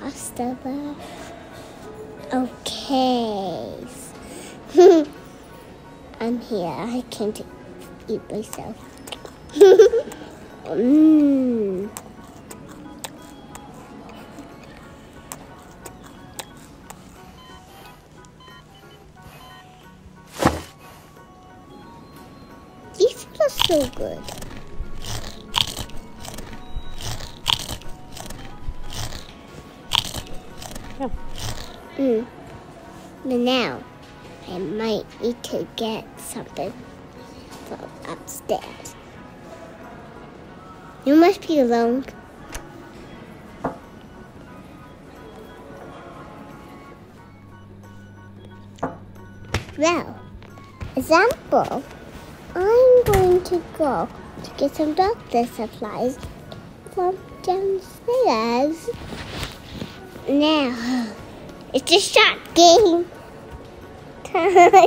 pasta box. Okay. I'm here. I can't eat myself. Mmm. These are so good. But now I might need to get something from upstairs. You must be alone. Well, example, I'm going to go to get some doctor supplies from downstairs. Now, it's a shot game.